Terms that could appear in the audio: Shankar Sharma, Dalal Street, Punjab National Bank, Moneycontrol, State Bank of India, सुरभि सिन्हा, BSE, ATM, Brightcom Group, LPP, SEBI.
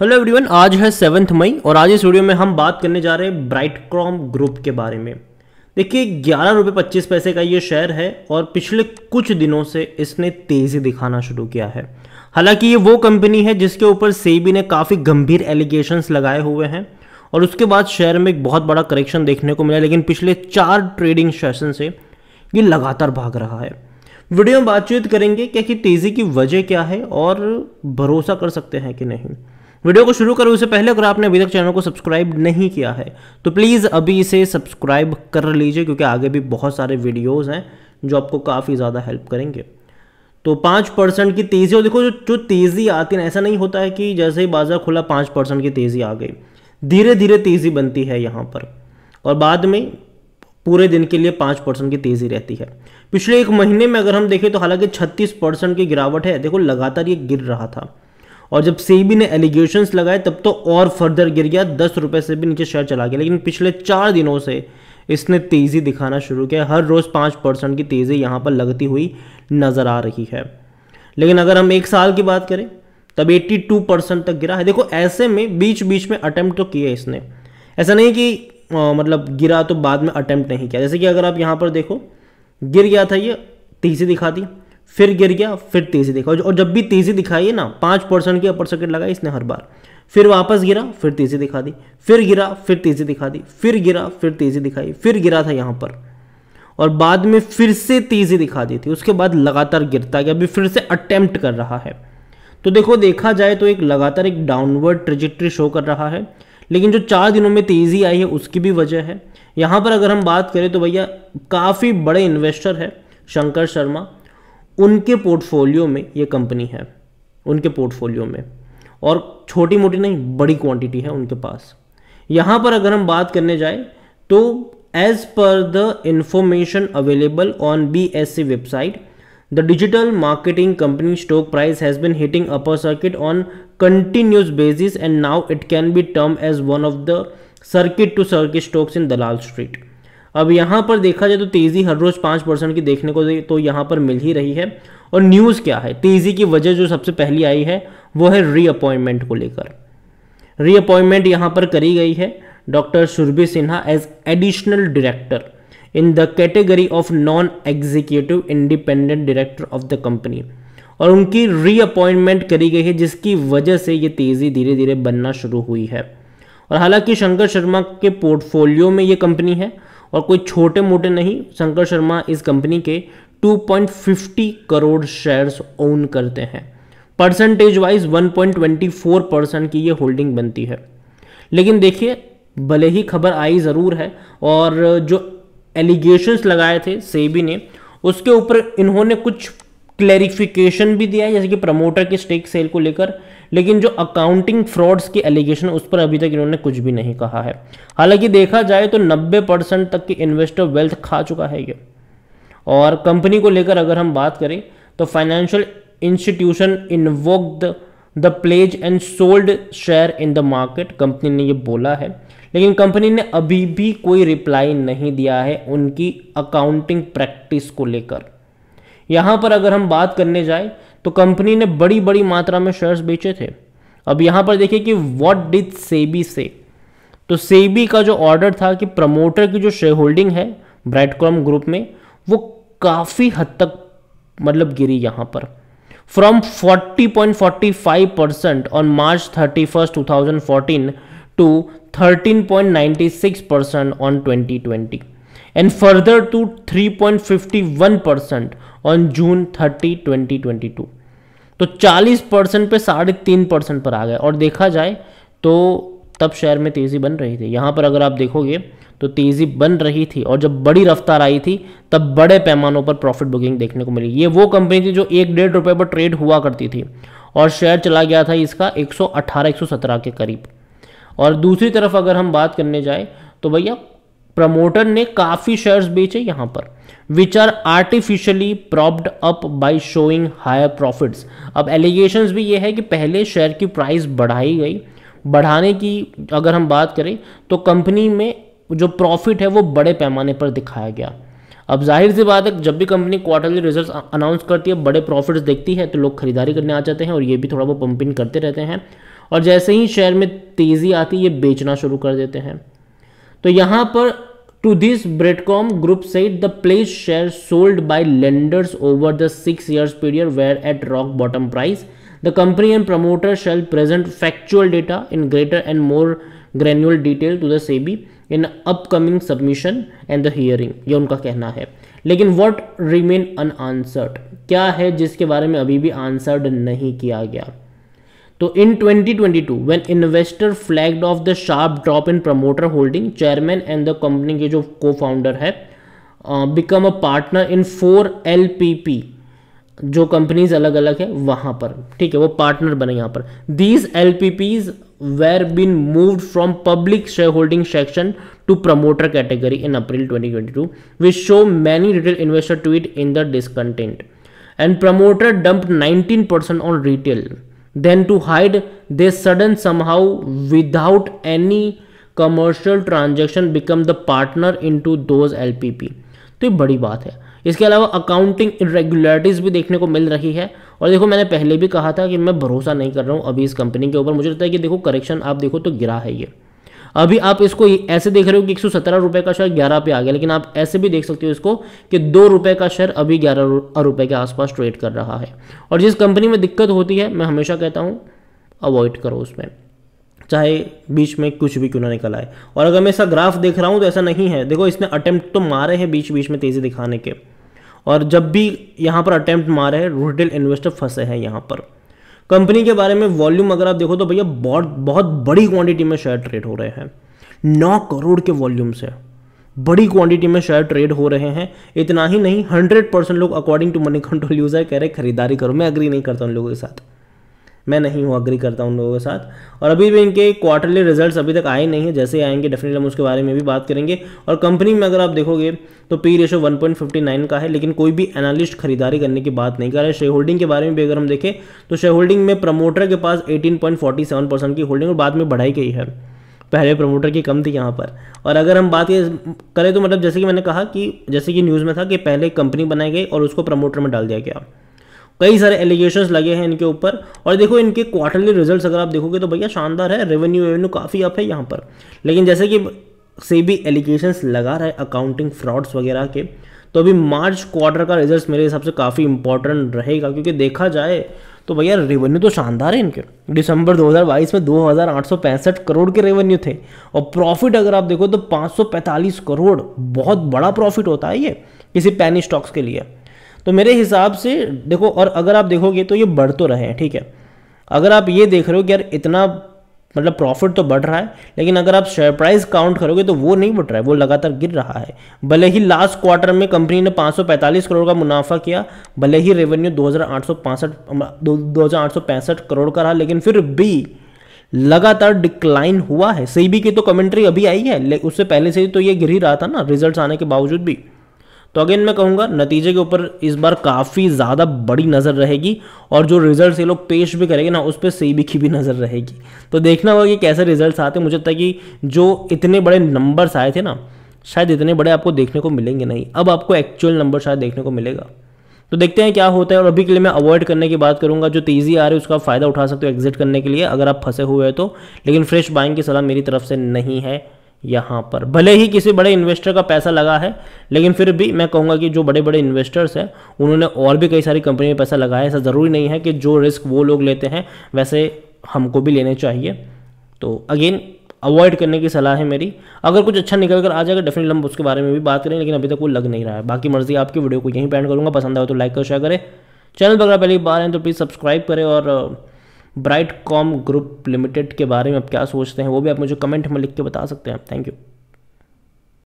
Hello everyone, आज है 7 मई और आज इस वीडियो में हम बात करने जा रहे हैं ब्राइटकॉम ग्रुप के बारे में। देखिए, 11 रुपये 25 पैसे का ये शेयर है और पिछले कुछ दिनों से इसने तेज़ी दिखाना शुरू किया है। हालांकि ये वो कंपनी है जिसके ऊपर सेबी ने काफ़ी गंभीर एलिगेशंस लगाए हुए हैं और उसके बाद शेयर में एक बहुत बड़ा करेक्शन देखने को मिला, लेकिन पिछले 4 ट्रेडिंग सेशन से ये लगातार भाग रहा है। वीडियो में बातचीत करेंगे कि तेज़ी की वजह क्या है और भरोसा कर सकते हैं कि नहीं। वीडियो को शुरू करो उससे पहले अगर आपने अभी तक चैनल को सब्सक्राइब नहीं किया है तो प्लीज़ अभी इसे सब्सक्राइब कर लीजिए, क्योंकि आगे भी बहुत सारे वीडियोस हैं जो आपको काफ़ी ज़्यादा हेल्प करेंगे। तो 5% की तेज़ी, और देखो जो तेज़ी आती है ऐसा नहीं होता है कि जैसे ही बाजार खुला 5% की तेज़ी आ गई, धीरे धीरे तेज़ी बनती है यहाँ पर और बाद में पूरे दिन के लिए 5% की तेज़ी रहती है। पिछले एक महीने में अगर हम देखें तो हालांकि 36% की गिरावट है। देखो, लगातार ये गिर रहा था और जब सेबी ने एलिगेशंस लगाए तब तो और फर्दर गिर गया, 10 रुपये से भी नीचे शेयर चला गया। लेकिन पिछले 4 दिनों से इसने तेज़ी दिखाना शुरू किया। हर रोज़ 5% की तेज़ी यहाँ पर लगती हुई नज़र आ रही है। लेकिन अगर हम 1 साल की बात करें तब 82% तक गिरा है। देखो, ऐसे में बीच बीच में अटैम्प्ट तो किए इसने, ऐसा नहीं कि मतलब गिरा तो बाद में अटेम्प्ट नहीं किया। जैसे कि अगर आप यहाँ पर देखो, गिर गया था ये, तेज़ी दिखा दी, फिर गिर गया, फिर तेज़ी दिखा, और जब भी तेज़ी दिखाई है ना 5% की अपर सर्किट लगाई इसने हर बार, फिर वापस गिरा, फिर तेज़ी दिखा दी, फिर गिरा, फिर तेज़ी दिखा दी, फिर गिरा, फिर तेज़ी दिखाई, फिर गिरा था यहाँ पर और बाद में फिर से तेज़ी दिखा दी थी। उसके बाद लगातार गिरता गया, अभी फिर से अटैम्प्ट कर रहा है। तो देखो, देखा जाए तो एक लगातार एक डाउनवर्ड ट्रेजेक्ट्री शो कर रहा है, लेकिन जो 4 दिनों में तेज़ी आई है उसकी भी वजह है। यहाँ पर अगर हम बात करें तो भैया काफ़ी बड़े इन्वेस्टर है शंकर शर्मा, उनके पोर्टफोलियो में ये कंपनी है, उनके पोर्टफोलियो में, और छोटी मोटी नहीं बड़ी क्वांटिटी है उनके पास। यहाँ पर अगर हम बात करने जाए तो as per the information available on BSE website, the digital marketing company stock price has been hitting upper circuit on continuous basis and now it can be termed as one of the circuit to circuit stocks in Dalal Street। अब यहाँ पर देखा जाए तो तेज़ी हर रोज़ 5% की देखने को तो यहाँ पर मिल ही रही है। और न्यूज़ क्या है तेज़ी की वजह जो सबसे पहली आई है वो है रीअपॉइंटमेंट को लेकर। रीअपॉइंटमेंट यहाँ पर करी गई है doctor सुरभि सिन्हा as additional director in the category of non executive independent director of the company, और उनकी रीअपॉइंटमेंट करी गई है, जिसकी वजह से ये तेज़ी धीरे धीरे बनना शुरू हुई है। और हालांकि शंकर शर्मा के पोर्टफोलियो में ये कंपनी है और कोई छोटे मोटे नहीं, शंकर शर्मा इस कंपनी के 2.50 करोड़ शेयर्स ओन करते हैं। परसेंटेज वाइज 1.24% की ये होल्डिंग बनती है। लेकिन देखिए, भले ही खबर आई ज़रूर है और जो एलिगेशंस लगाए थे सेबी ने उसके ऊपर इन्होंने कुछ क्लैरिफिकेशन भी दिया है, जैसे कि प्रमोटर के स्टेक सेल को लेकर, लेकिन जो अकाउंटिंग फ्रॉड्स की एलिगेशन उस पर अभी तक इन्होंने कुछ भी नहीं कहा है। हालांकि देखा जाए तो 90% तक की इन्वेस्टर वेल्थ खा चुका है ये। और कंपनी को लेकर अगर हम बात करें तो financial institution invoked the pledge and sold share in the market, company ने ये बोला है। लेकिन कंपनी ने अभी भी कोई रिप्लाई नहीं दिया है उनकी अकाउंटिंग प्रैक्टिस को लेकर। यहाँ पर अगर हम बात करने जाए तो कंपनी ने बड़ी बड़ी मात्रा में शेयर्स बेचे थे। अब यहाँ पर देखिए कि व्हाट डिड सेबी से, तो सेबी का जो ऑर्डर था कि प्रमोटर की जो शेयर होल्डिंग है ब्राइटकॉम ग्रुप में वो काफ़ी हद तक मतलब गिरी यहाँ पर, from 40.45% on March 31, 2014 to 13.96% on 2020 and further to 3.51% on June 30, 2022। तो 40% पे 3.5% पर आ गए। और देखा जाए तो तब शेयर में तेज़ी बन रही थी। यहाँ पर अगर आप देखोगे तो तेज़ी बन रही थी और जब बड़ी रफ्तार आई थी तब बड़े पैमानों पर प्रॉफिट बुकिंग देखने को मिली। ये वो कंपनी थी जो 1-1.5 रुपये पर ट्रेड हुआ करती थी और शेयर चला गया था इसका 118-117 के करीब। और दूसरी तरफ अगर हम बात करने जाए तो भैया प्रमोटर ने काफ़ी शेयर्स बेचे यहाँ पर, which are artificially propped up by showing higher profits. अब एलिगेशंस भी ये है कि पहले शेयर की प्राइस बढ़ाई गई, बढ़ाने की अगर हम बात करें तो कंपनी में जो प्रॉफिट है वो बड़े पैमाने पर दिखाया गया। अब जाहिर सी बात है, जब भी कंपनी क्वार्टरली रिजल्ट्स अनाउंस करती है, बड़े प्रॉफिट्स देखती है तो लोग खरीदारी करने आ जाते हैं और ये भी थोड़ा बहुत पंप इन करते रहते हैं। और जैसे ही शेयर में तेज़ी आती है ये बेचना शुरू कर देते हैं। तो यहाँ पर to this Brightcom group said the place share sold by lenders over the 6 years period where at rock bottom price the company and promoter shall present factual data in greater and more granular detail to the SEBI in upcoming submission and the hearing, ये उनका कहना है। लेकिन what remain unanswered, क्या है जिसके बारे में अभी भी आंसर्ड नहीं किया गया। तो in 2022 when investor flagged off the sharp drop in promoter holding, chairman and the company के जो को फाउंडर है become a partner in 4 LPP, जो कंपनीज अलग अलग है वहां पर, ठीक है, वो पार्टनर बने। यहाँ पर these LPPs were been moved from public shareholding section to promoter category in April 2022, which show many retail investor tweet in the discontent, and promoter dumped 19% on retail. Then to hide they sudden somehow without any commercial transaction become the partner into those LPP. तो ये बड़ी बात है। इसके अलावा accounting irregularities भी देखने को मिल रही है। और देखो मैंने पहले भी कहा था कि मैं भरोसा नहीं कर रहा हूँ अभी इस कंपनी के ऊपर। मुझे लगता है कि देखो करेक्शन आप देखो तो गिरा है ये, अभी आप इसको ऐसे देख रहे हो कि 117 रुपये का शेयर 11 पे आ गया, लेकिन आप ऐसे भी देख सकते हो इसको कि 2 रुपये का शेयर अभी 11 रुपये के आसपास ट्रेड कर रहा है। और जिस कंपनी में दिक्कत होती है मैं हमेशा कहता हूँ अवॉइड करो उसमें, चाहे बीच में कुछ भी क्यों ना निकल आए। और अगर मैं ऐसा ग्राफ देख रहा हूँ तो ऐसा नहीं है, देखो इसने अटेम्प्ट तो मारे हैं बीच बीच में तेज़ी दिखाने के, और जब भी यहाँ पर अटेम्प्ट मारे हैं रिटेल इन्वेस्टर फंसे हैं। यहाँ पर कंपनी के बारे में वॉल्यूम अगर आप देखो तो भैया बहुत बड़ी क्वांटिटी में शेयर ट्रेड हो रहे हैं, 9 करोड़ के वॉल्यूम से बड़ी क्वांटिटी में शेयर ट्रेड हो रहे हैं। इतना ही नहीं 100% लोग according to money control user कह रहे खरीदारी करो। मैं अग्री नहीं करता उन लोगों के साथ, मैं नहीं हूँ अग्री करता उन लोगों के साथ। और अभी भी इनके क्वार्टरली रिजल्ट्स अभी तक आए नहीं है, जैसे आएंगे डेफिनेटली हम उसके बारे में भी बात करेंगे। और कंपनी में अगर आप देखोगे तो पी रेशो 1.59 का है, लेकिन कोई भी एनालिस्ट खरीदारी करने की बात नहीं कर रहा है। शेयर होल्डिंग के बारे में भी अगर हम देखें तो शेयर होल्डिंग में प्रमोटर के पास 18.47% की होल्डिंग और बाद में बढ़ाई गई है, पहले प्रमोटर की कम थी यहाँ पर। और अगर हम बात करें तो मतलब जैसे कि मैंने कहा कि जैसे कि न्यूज़ में था कि पहले कंपनी बनाई गई और उसको प्रमोटर में डाल दिया गया, कई सारे एलिगेशंस लगे हैं इनके ऊपर। और देखो इनके क्वार्टरली रिजल्ट्स अगर आप देखोगे तो भैया शानदार है, रेवेन्यू काफ़ी अप है यहाँ पर। लेकिन जैसे कि सेबी एलिगेशंस लगा रहा है अकाउंटिंग फ्रॉड्स वगैरह के, तो अभी मार्च क्वार्टर का रिजल्ट्स मेरे हिसाब से काफ़ी इंपॉर्टेंट रहेगा, क्योंकि देखा जाए तो भैया रेवेन्यू तो शानदार है इनके। दिसंबर 2022 में 2,865 करोड़ के रेवेन्यू थे, और प्रॉफिट अगर आप देखो तो 545 करोड़, बहुत बड़ा प्रॉफिट होता है ये किसी पैनी स्टॉक्स के लिए। तो मेरे हिसाब से देखो, और अगर आप देखोगे तो ये बढ़ तो रहे हैं, ठीक है। अगर आप ये देख रहे हो कि यार इतना मतलब प्रॉफिट तो बढ़ रहा है, लेकिन अगर आप शेयर प्राइस काउंट करोगे तो वो नहीं बढ़ रहा है, वो लगातार गिर रहा है। भले ही लास्ट क्वार्टर में कंपनी ने 545 करोड़ का मुनाफा किया, भले ही रेवेन्यू 2,865 करोड़ का रहा, लेकिन फिर भी लगातार डिक्लाइन हुआ है। सेबी की तो कमेंट्री अभी आई है, उससे पहले से ही तो ये गिर ही रहा था ना रिजल्ट आने के बावजूद भी। तो अगेन मैं कहूँगा नतीजे के ऊपर इस बार काफ़ी ज़्यादा बड़ी नज़र रहेगी, और जो रिजल्ट्स ये लोग पेश भी करेंगे ना उस पर सेबी की भी नज़र रहेगी। तो देखना होगा कि कैसे रिजल्ट्स आते हैं। मुझे लगता है कि जो इतने बड़े नंबर्स आए थे ना, शायद इतने बड़े आपको देखने को मिलेंगे नहीं, अब आपको एक्चुअल नंबर शायद देखने को मिलेगा। तो देखते हैं क्या होता है। और अभी के लिए मैं अवॉइड करने की बात करूँगा, जो तेज़ी आ रही है उसका फ़ायदा उठा सकते हो एग्जिट करने के लिए अगर आप फंसे हुए हैं तो, लेकिन फ्रेश बाइंग की सलाह मेरी तरफ से नहीं है यहाँ पर। भले ही किसी बड़े इन्वेस्टर का पैसा लगा है, लेकिन फिर भी मैं कहूँगा कि जो बड़े बड़े इन्वेस्टर्स हैं उन्होंने और भी कई सारी कंपनी में पैसा लगाया है। ऐसा ज़रूरी नहीं है कि जो रिस्क वो लोग लेते हैं वैसे हमको भी लेने चाहिए। तो अगेन अवॉइड करने की सलाह है मेरी। अगर कुछ अच्छा निकल कर आ जाएगा डेफिनेटली हम उसके बारे में भी बात करेंगे, लेकिन अभी तक वो लग नहीं रहा है। बाकी मर्जी आपकी, वीडियो को यहीं पे एंड करूँगा। पसंद आए तो लाइक और शेयर करें, चैनल पर अगर पहली बार हैं तो प्लीज़ सब्सक्राइब करें। और ब्राइटकॉम ग्रुप लिमिटेड के बारे में आप क्या सोचते हैं वो भी आप मुझे कमेंट में लिख के बता सकते हैं। Thank you.